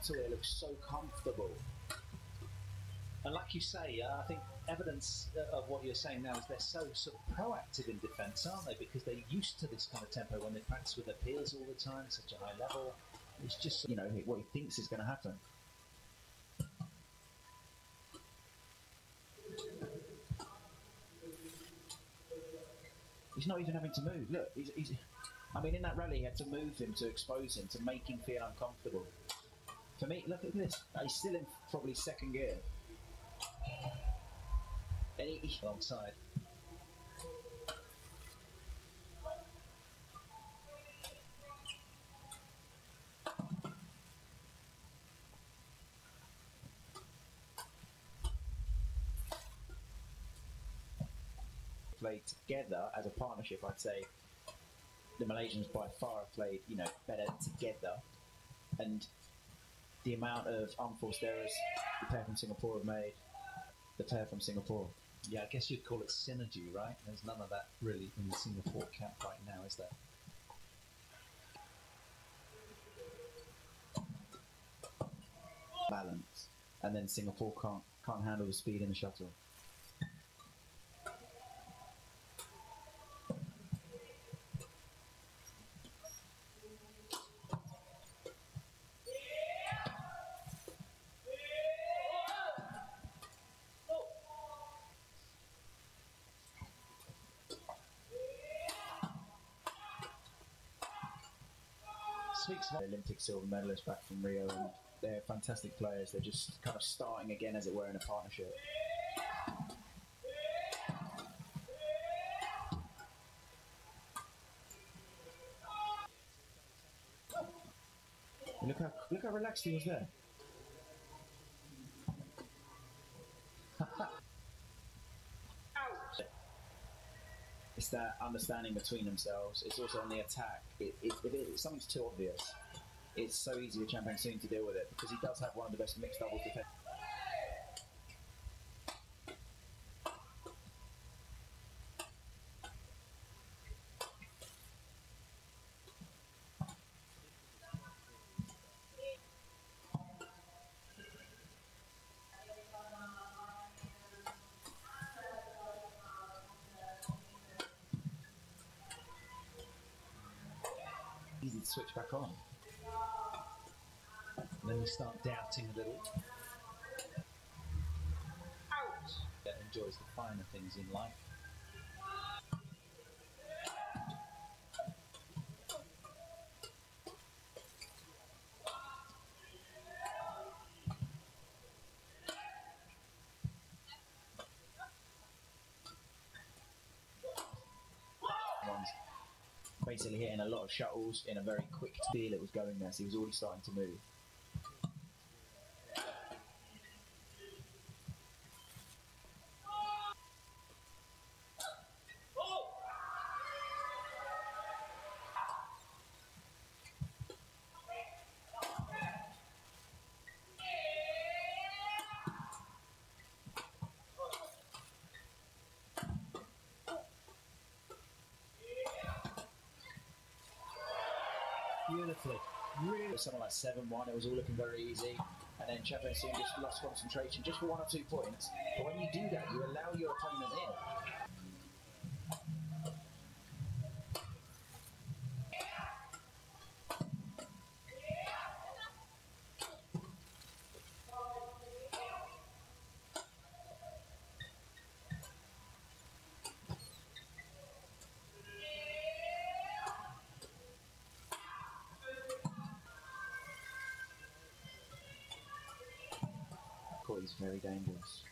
That's why they look so comfortable. And like you say, I think evidence of what you're saying now is they're so sort of proactive in defence, aren't they? Because they're used to this kind of tempo when they practice with their peers all the time, such a high level. It's just, you know, what he thinks is going to happen. He's not even having to move. Look, he's I mean, in that rally, he had to move him, to expose him, to make him feel uncomfortable. For me, look at this. He's still in probably second gear. Long side. Played together as a partnership, I'd say the Malaysians by far have played, you know, better together, and the amount of unforced errors the pair from Singapore have made, Yeah, I guess you'd call it synergy, right? There's none of that really in the Singapore camp right now, is there? Balance, and then Singapore can't handle the speed in the shuttle. Olympic silver medalists back from Rio, and they're fantastic players. They're just kind of starting again, as it were, in a partnership. And look how relaxed he was there. It's that understanding between themselves. It's also on the attack. If something's too obvious, it's so easy for Chan Peng Soon to deal with it, because he does have one of the best mixed doubles defense. Easy to switch back on. And then you start doubting a little. Out! That enjoys the finer things in life. Basically hitting a lot of shuttles in a very quick deal. It was going there, so he was already starting to move. Beautifully. Really, something like 7-1, it was all looking very easy, and then Chan Peng Soon just lost concentration just for 1 or 2 points. But when you do that, you allow your opponent in. He's very dangerous.